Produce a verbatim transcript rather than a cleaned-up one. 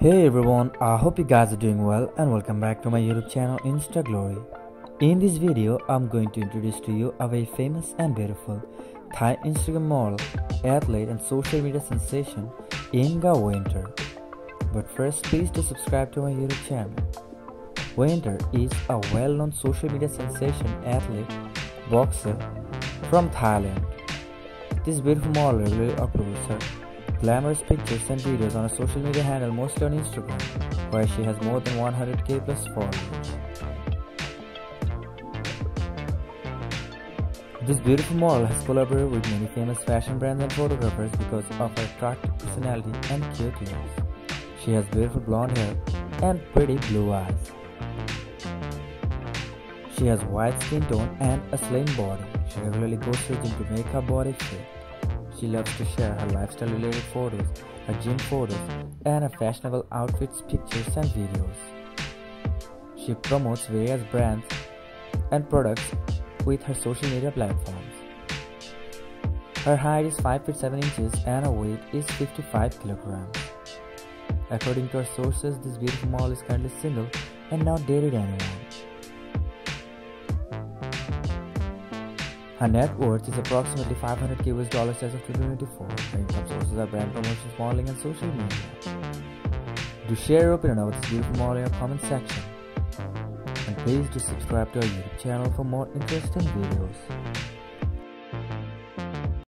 Hey everyone, I hope you guys are doing well and welcome back to my YouTube channel InstaGlory. In this video, I'm going to introduce to you a very famous and beautiful Thai Instagram model, athlete and social media sensation Inga Winter. But first, please do subscribe to my YouTube channel. Winter is a well-known social media sensation athlete, boxer from Thailand. This beautiful model regularly uploads her glamorous pictures and videos on a social media handle, mostly on Instagram, where she has more than one hundred K plus followers. This beautiful model has collaborated with many famous fashion brands and photographers because of her attractive personality and cute looks. She has beautiful blonde hair and pretty blue eyes. She has white skin tone and a slim body. She regularly goes to the gym to make her body fit. She loves to share her lifestyle-related photos, her gym photos, and her fashionable outfits, pictures, and videos. She promotes various brands and products with her social media platforms. Her height is five feet seven inches and her weight is fifty-five kilograms. According to her sources, this beautiful model is currently single and not dated anyone. Her net worth is approximately five hundred K U S dollars as of twenty twenty-four. Her income sources are brand promotions, modeling, and social media. Do share your opinion about this beautiful model in the comment section. And please do subscribe to our YouTube channel for more interesting videos.